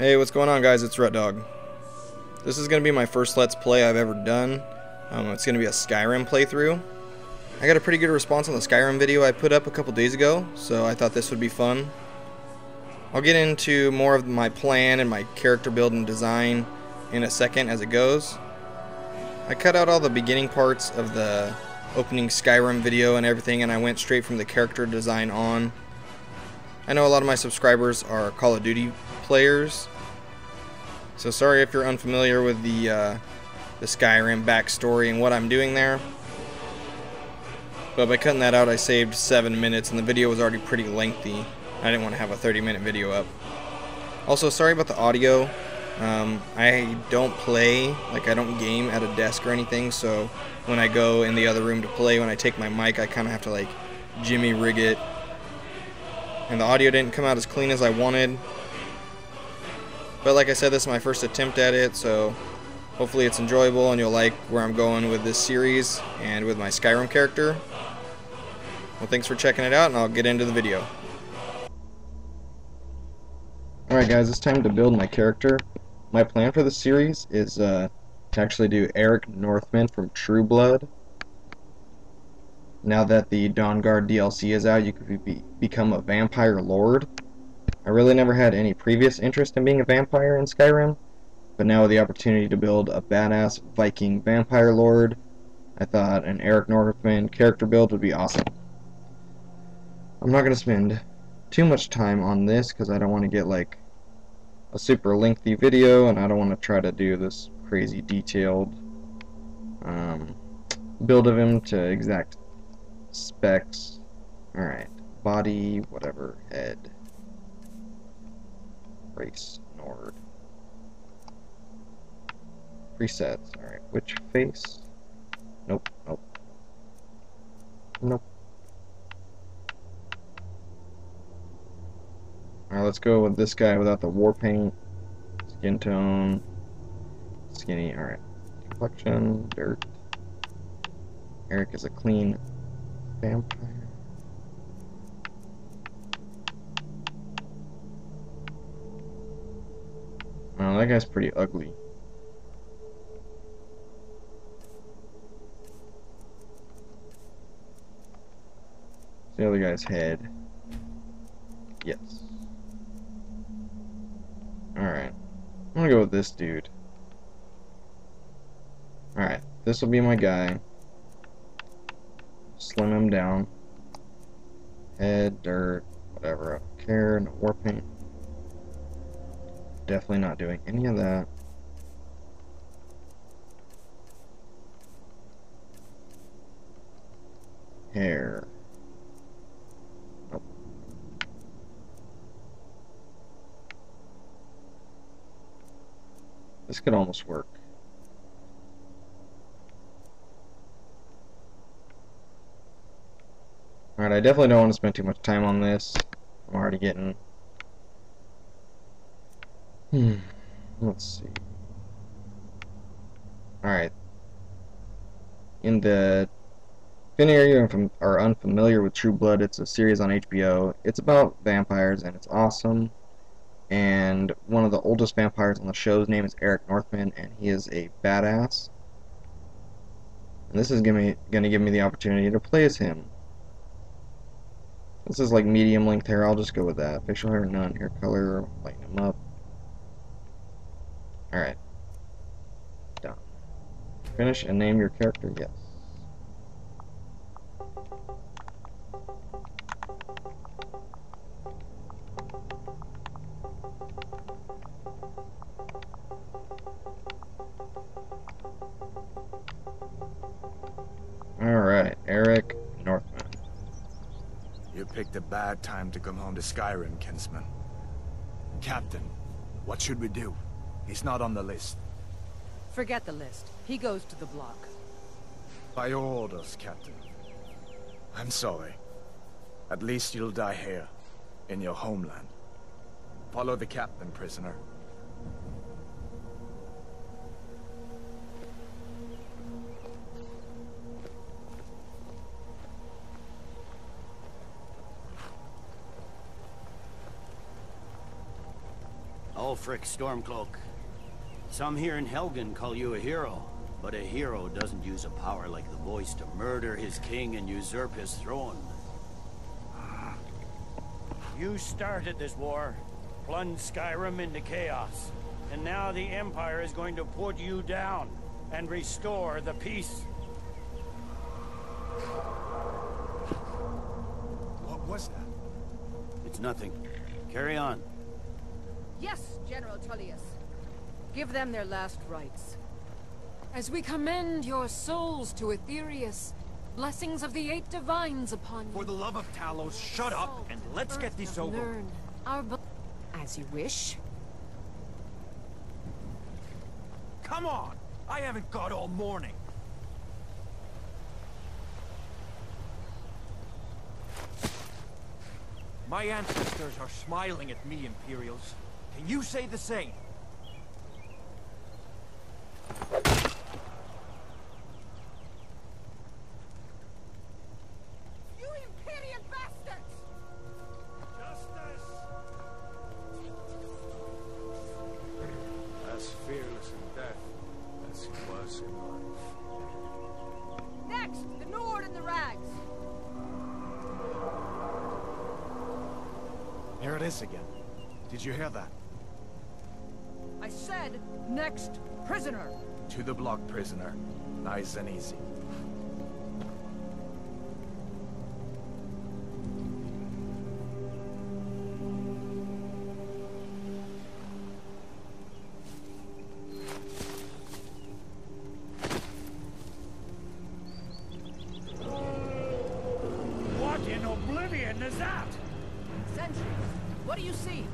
Hey, what's going on, guys? It's Rutdog. This is going to be my first Let's Play I've ever done. It's going to be a Skyrim playthrough. I got a pretty good response on the Skyrim video I put up a couple days ago, so I thought this would be fun. I'll get into more of my plan and my character build and design in a second as it goes. I cut out all the beginning parts of the opening Skyrim video and everything, and I went straight from the character design on. I know a lot of my subscribers are Call of Duty players, so sorry if you're unfamiliar with the Skyrim backstory and what I'm doing there. But by cutting that out, I saved 7 minutes, and the video was already pretty lengthy. I didn't want to have a 30-minute video up. Also, sorry about the audio. I don't play, like I don't game at a desk or anything, so when I go in the other room to play, when I take my mic, I kind of have to like jimmy rig it. And the audio didn't come out as clean as I wanted. But like I said, this is my first attempt at it, so hopefully it's enjoyable and you'll like where I'm going with this series and with my Skyrim character. Well, thanks for checking it out, and I'll get into the video. Alright guys, it's time to build my character. My plan for this series is to actually do Eric Northman from True Blood. Now that the Dawnguard DLC is out, you could become a vampire lord. I really never had any previous interest in being a vampire in Skyrim, but now with the opportunity to build a badass Viking vampire lord, I thought an Eric Northman character build would be awesome. I'm not going to spend too much time on this because I don't want to get like a super lengthy video, and I don't want to try to do this crazy detailed build of him to exact specs. Alright, body, whatever, head, race, Nord, presets. Alright, which face? Nope, nope, nope. Alright, let's go with this guy without the war paint. Skin tone, skinny. Alright, complexion, dirt. Eric is a clean vampire. Wow, that guy's pretty ugly. The other guy's head. Yes. Alright. I'm gonna go with this dude. Alright, this will be my guy. Slim him down. Head, dirt, whatever, I don't care, no war paint. Definitely not doing any of that. Hair. Nope. This could almost work. Alright, I definitely don't want to spend too much time on this. I'm already getting... Let's see. Alright. If any of you are unfamiliar with True Blood, it's a series on HBO. It's about vampires, and it's awesome. And one of the oldest vampires on the show's name is Eric Northman, and he is a badass. And this is gonna give me the opportunity to play as him. This is like medium length hair, I'll just go with that. Facial hair, none. Hair color, lighten them up. Alright. Done. Finish and name your character, yes. Alright, Eric Northman. You picked a bad time to come home to Skyrim, Kinsman. Captain, what should we do? He's not on the list. Forget the list. He goes to the block. By your orders, Captain. I'm sorry. At least you'll die here, in your homeland. Follow the captain, prisoner. Ulfric Stormcloak. Some here in Helgen call you a hero, but a hero doesn't use a power like the voice to murder his king and usurp his throne. You started this war, plunged Skyrim into chaos, and now the Empire is going to put you down and restore the peace. What was that? It's nothing. Carry on. Yes, General Tullius. Give them their last rites. As we commend your souls to Etherius, blessings of the 8 divines upon you. For the love of Talos, shut up and let's get this over. As you wish. Come on! I haven't got all morning. My ancestors are smiling at me, Imperials. Can you say the same? Again. Did you hear that? I said, next prisoner. To the block, prisoner. Nice and easy. What in Oblivion is that? Sentries. What do you see?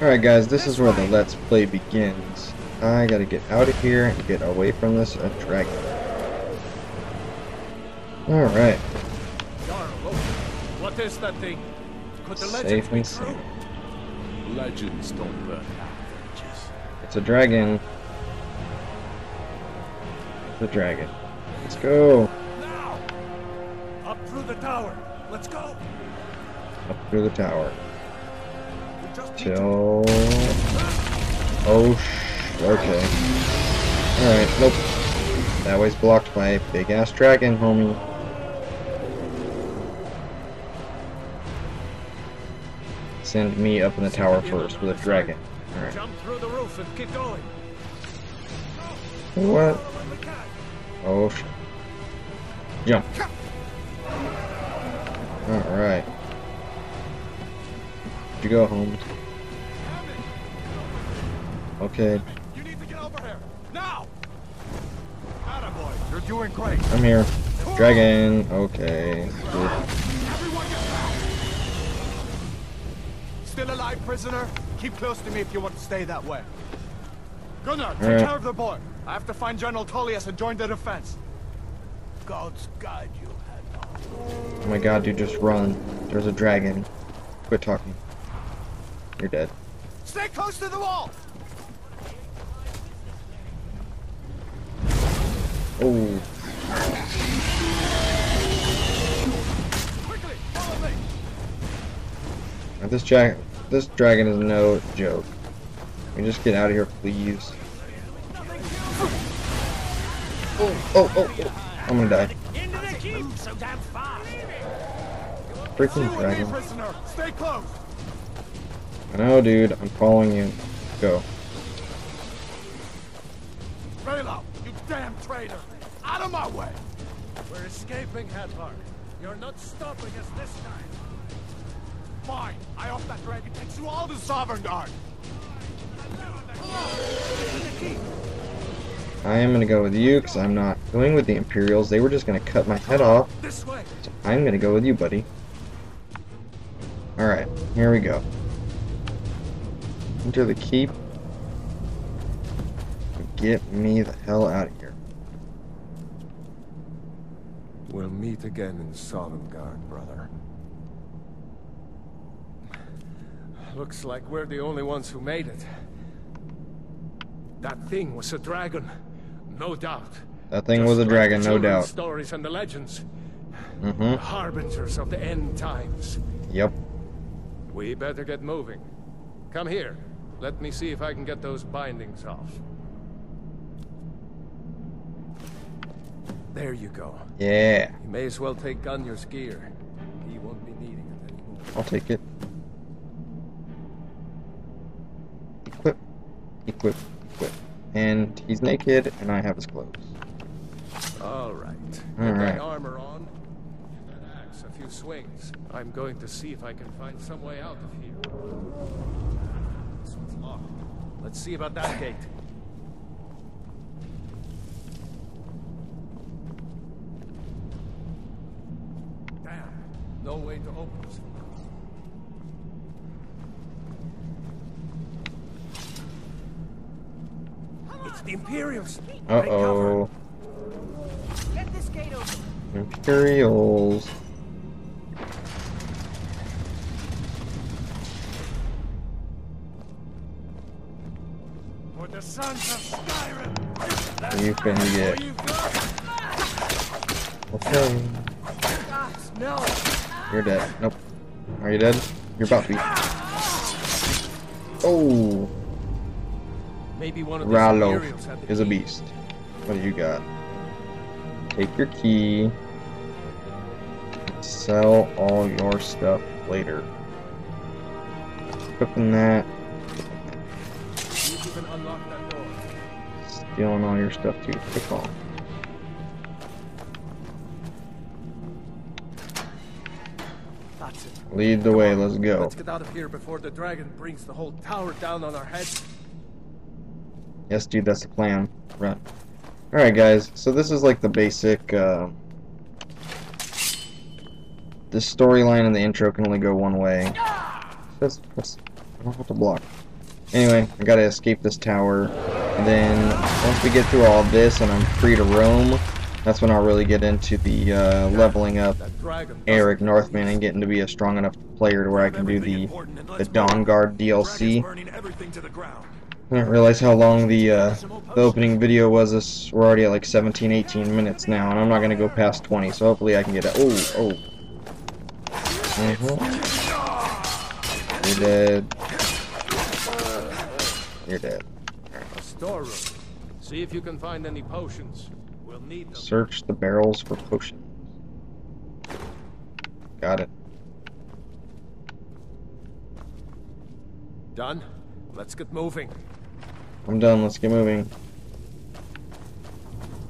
Alright guys, this is where the Let's Play begins. I gotta get out of here and get away from this dragon. Alright. What is that thing? Could the legend be true? Legends don't burn out bridges. It's a dragon. It's a dragon. Let's go. Now! Up through the tower. Let's go. Up through the tower. Chill. Oh shit. Okay. Alright, nope. That way's blocked by a big ass dragon, homie. Send me up in the tower first with a dragon. Alright. Jump through the roof and keep going. What? Oh shit. Jump. Alright. You go home. Okay. Doing great. I'm here. Dragon. Okay. Still alive, prisoner? Keep close to me if you want to stay that way. Gunnar, take care of the boy. I have to find General Tullius and join the defense. God's guide you, Hadvar. Oh my god, dude, just run. There's a dragon. Quit talking. You're dead. Stay close to the wall! Oh. Quickly, follow me. This dragon is no joke. Can you just get out of here, please? Oh. I'm gonna die. Freaking dragon. Stay close. I know, dude. I'm following you. Go. Ralof, you damn traitor! Out of my way! We're escaping, Hadvar. You're not stopping us this time. Fine, I hope that dragon takes you all to Sovngarde. I am gonna go with you because I'm not going with the Imperials. They were just gonna cut my head off. This way. So I'm gonna go with you, buddy. All right, here we go. Enter the keep. Get me the hell out of here. We'll meet again in Sovngarde, brother. Looks like we're the only ones who made it. That thing was a dragon, no doubt. That thing was a dragon, no doubt. Stories and the legends. Mm-hmm. The harbingers of the end times. Yep. We better get moving. Come here. Let me see if I can get those bindings off. There you go. Yeah. You may as well take Gunyar's gear. He won't be needing it anymore. I'll take it. Equip. Equip. Equip. And he's naked, and I have his clothes. All right. Get my armor on. Give that axe a few swings. I'm going to see if I can find some way out of here. This one's locked. Let's see about that gate. Damn. No way to open this. It's the Imperials. Uh-oh. Get this gate open. Imperials. For the sons of Skyrim. You can get. Okay. You're dead. Nope. Are you dead? You're about to be. Oh. Maybe one of Ralof is a beast. What do you got? Take your key. Sell all your stuff later. Equipping that. Stealing all your stuff too. Pick off. Lead the way. Let's go. Let's get out of here before the dragon brings the whole tower down on our heads. Yes, dude, that's the plan. Run. Alright, guys, so this is like the basic, the storyline in the intro can only go one way. That's, I don't have to block. Anyway, I gotta escape this tower. And then, once we get through all of this and I'm free to roam, that's when I'll really get into the, leveling up Eric Northman and getting to be a strong enough player to where I can do the Dawnguard DLC. I didn't realize how long the opening video was. We're already at like 17, 18 minutes now, and I'm not gonna go past 20. So hopefully I can get it. Oh, oh. Mm-hmm. You're dead. You're dead. A storeroom. See if you can find any potions. We'll need them. Search the barrels for potions. Got it. Done. Let's get moving. I'm done, let's get moving.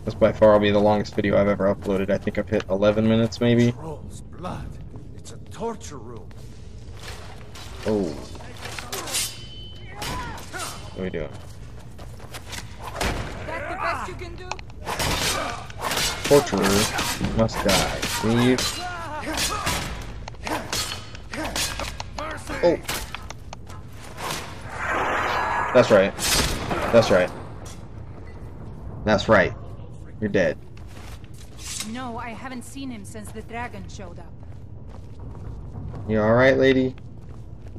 This by far will be the longest video I've ever uploaded. I think I've hit 11 minutes maybe. Trolls, blood. It's a torture room. Oh. What are we doing? That's the best you can do? Torturer must die. Leave. Oh. That's right. That's right. That's right. You're dead. No, I haven't seen him since the dragon showed up. You all right, lady?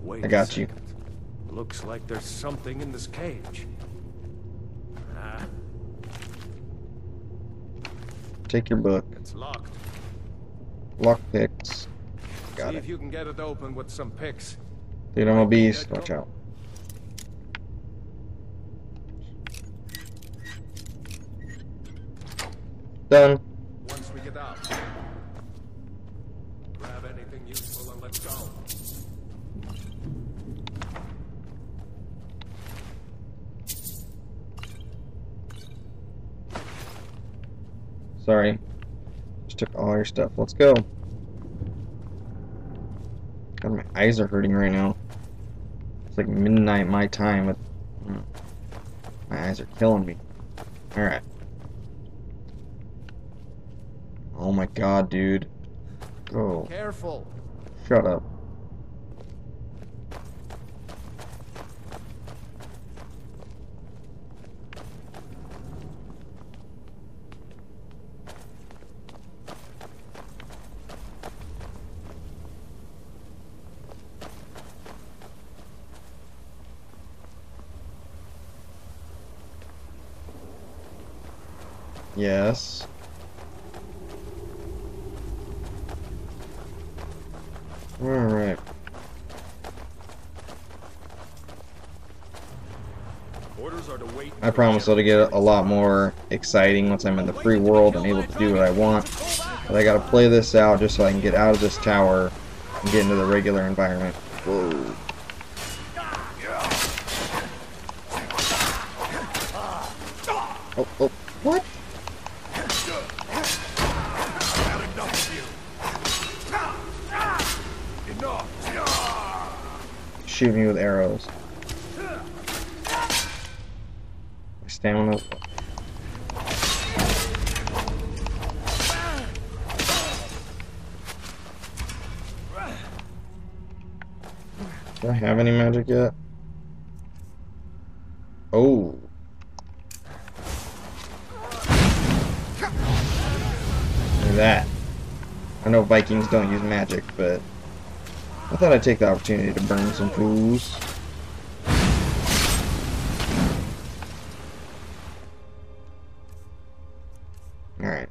Wait, I got you. Looks like there's something in this cage. Take your book. It's locked. Lock picks. Got it. See if you can get it open with some picks. Dude, I'm a beast. Watch out. Done. Once we get out, grab anything useful and let's go. Sorry. Just took all your stuff. Let's go. God, my eyes are hurting right now. It's like midnight my time. With my eyes are killing me. Alright. Oh my god, dude. Go. Careful. Shut up. Yes. Alright. I promise it'll get a lot more exciting once I'm in the free world and able to do what I want. But I gotta play this out just so I can get out of this tower and get into the regular environment. Whoa. Oh, oh, what? Shoot me with arrows. My stamina. Do I have any magic yet? Oh. That. I know Vikings don't use magic, but I thought I'd take the opportunity to burn some fools. Alright.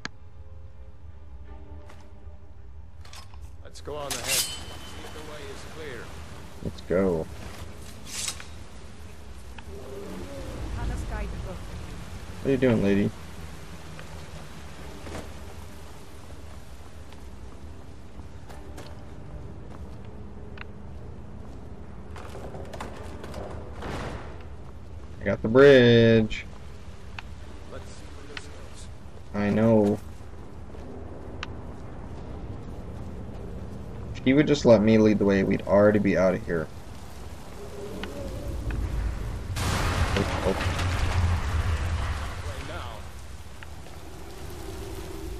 Let's go on ahead. See if the way is clear. Let's go. What are you doing, lady? Got the bridge. Let's see where this goes. I know. If he would just let me lead the way, we'd already be out of here. Oh, oh.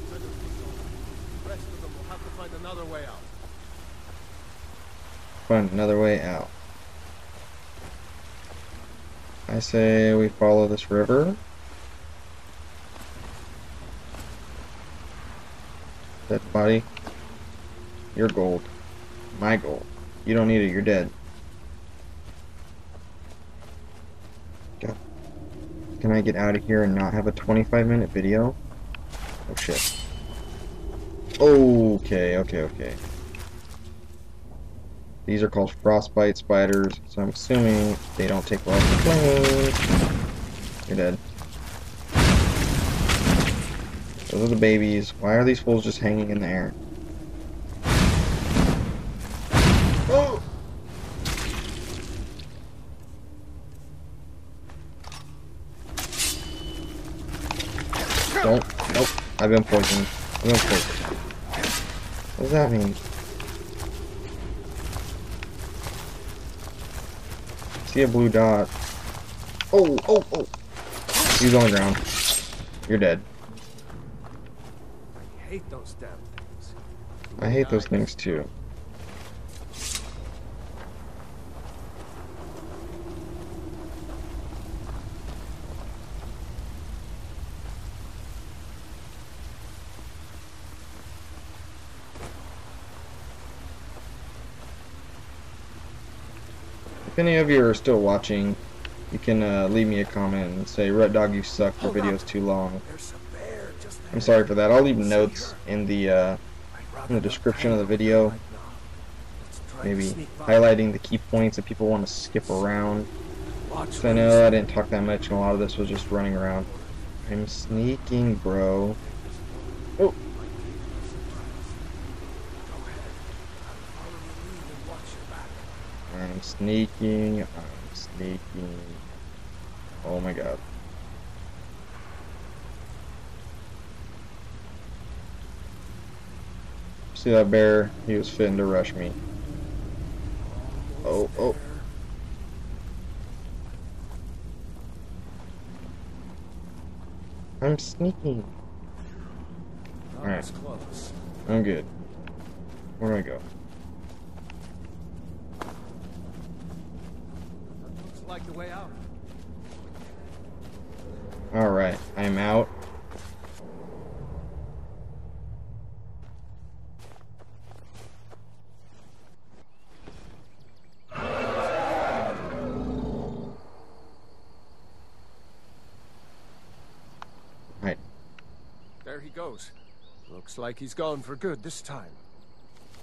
The rest of them will have to find another way out. Find another way out. I say we follow this river. Dead body. Your gold. My gold. You don't need it, you're dead. God. Can I get out of here and not have a 25-minute video? Oh shit. Okay, okay, okay. These are called frostbite spiders, so I'm assuming they don't take well to flames. You're dead. Those are the babies. Why are these fools just hanging in the air? Oh! Don't. Nope. I've been poisoned. What does that mean? See a blue dot. Oh, oh, oh. He's on the ground. You're dead. I hate those damn things. I hate those things too. If any of you are still watching, you can leave me a comment and say, "Rutdog, you suck. Your video's too long." I'm sorry for that. I'll leave notes in the description of the video, maybe highlighting the key points that people want to skip around. So I know I didn't talk that much, and a lot of this was just running around. I'm sneaking, bro. Oh. I'm sneaking, oh my god. See that bear? He was fitting to rush me. Oh, oh. I'm sneaking. Alright. I'm good. Where do I go? The way out. All right, I'm out. All right, goes. Looks like he's gone for good this time.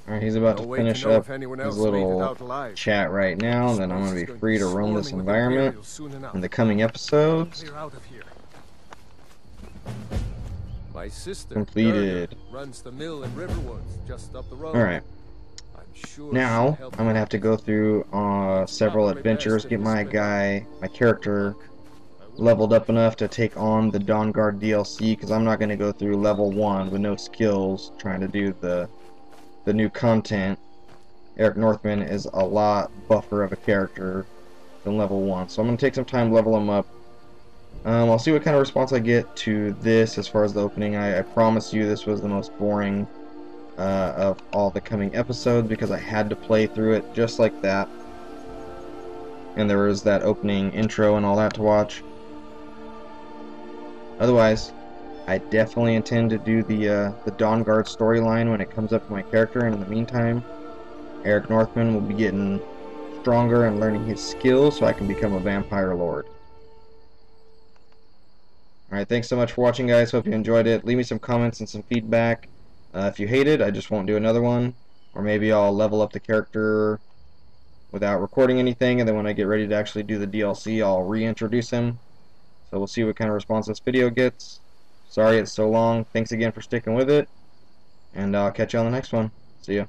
All right, he's about to finish up his little chat right now, and then I'm going to be free to roam this environment in the coming episodes. My sister completed. Runs the mill in Riverwoods, just up the road. All right. Now I'm gonna have to go through several adventures, get my character leveled up enough to take on the Dawnguard DLC, because I'm not gonna go through level 1 with no skills trying to do the new content. Eric Northman is a lot buffer of a character than level 1, so I'm gonna take some time to level him up. I'll see what kind of response I get to this as far as the opening. I promise you this was the most boring of all the coming episodes, because I had to play through it just like that, and there was that opening intro and all that to watch. Otherwise, I definitely intend to do the Dawnguard storyline when it comes up to my character, and in the meantime, Eric Northman will be getting stronger and learning his skills so I can become a vampire lord. Alright, thanks so much for watching, guys. Hope you enjoyed it. Leave me some comments and some feedback. If you hate it, I just won't do another one, or maybe I'll level up the character without recording anything, and then when I get ready to actually do the DLC, I'll reintroduce him. So we'll see what kind of response this video gets. Sorry it's so long. Thanks again for sticking with it, and I'll catch you on the next one. See ya.